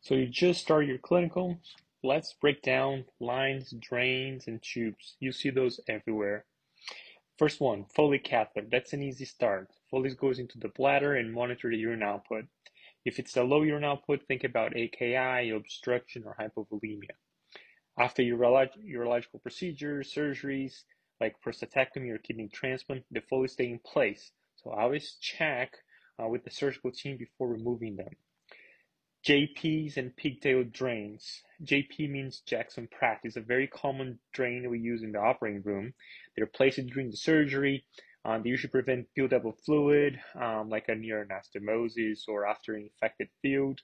So you just start your clinical. Let's break down lines, drains, and tubes. You see those everywhere. First one, Foley catheter. That's an easy start. Foley goes into the bladder and monitor the urine output. If it's a low urine output, think about AKI, obstruction, or hypovolemia. After urological procedures, surgeries, like prostatectomy or kidney transplant, the Foley stay in place. So always check with the surgical team before removing them. JPs and pigtail drains. JP means Jackson Pratt. It's a very common drain we use in the operating room. They're placed during the surgery. They usually prevent buildup of fluid, like a neoanastomosis or after an infected field.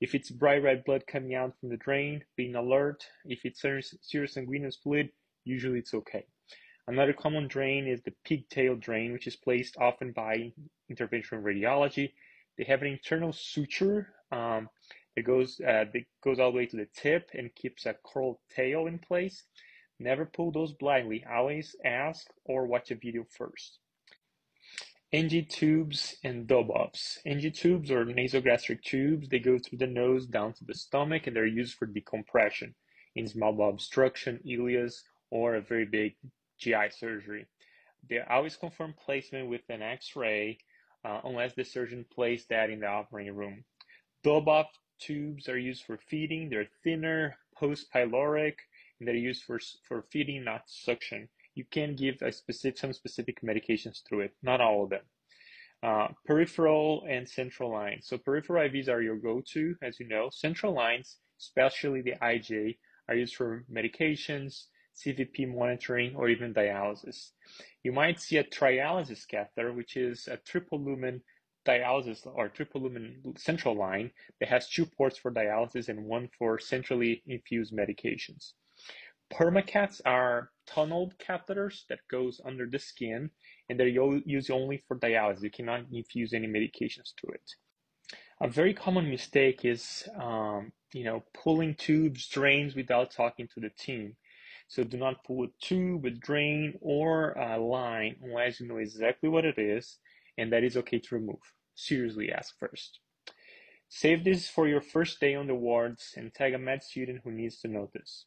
If it's bright red blood coming out from the drain, being alert. If it's serous sanguineous fluid, usually it's okay. Another common drain is the pigtail drain, which is placed often by interventional radiology. They have an internal suture that goes all the way to the tip and keeps a curled tail in place. Never pull those blindly. Always ask or watch a video first. NG tubes and Dobhoffs. NG tubes or nasogastric tubes, they go through the nose down to the stomach, and they're used for decompression in small bowel obstruction, ileus, or a very big GI surgery. They always confirm placement with an X-ray unless the surgeon placed that in the operating room. Dobhoff tubes are used for feeding. They're thinner, post-pyloric, and they're used for feeding, not suction. You can give some specific medications through it, not all of them. Peripheral and central lines. So peripheral IVs are your go-to, as you know. Central lines, especially the IJ, are used for medications, CVP monitoring, or even dialysis. You might see a trialysis catheter, which is a triple-lumen dialysis or triple-lumen central line that has 2 ports for dialysis and 1 for centrally infused medications. Permacaths are tunneled catheters that goes under the skin, and they're used only for dialysis. You cannot infuse any medications through it. A very common mistake is, pulling tubes, drains without talking to the team. So do not pull a tube, a drain, or a line unless you know exactly what it is, and that is okay to remove. Seriously ask first. Save this for your first day on the wards and tag a med student who needs to know this.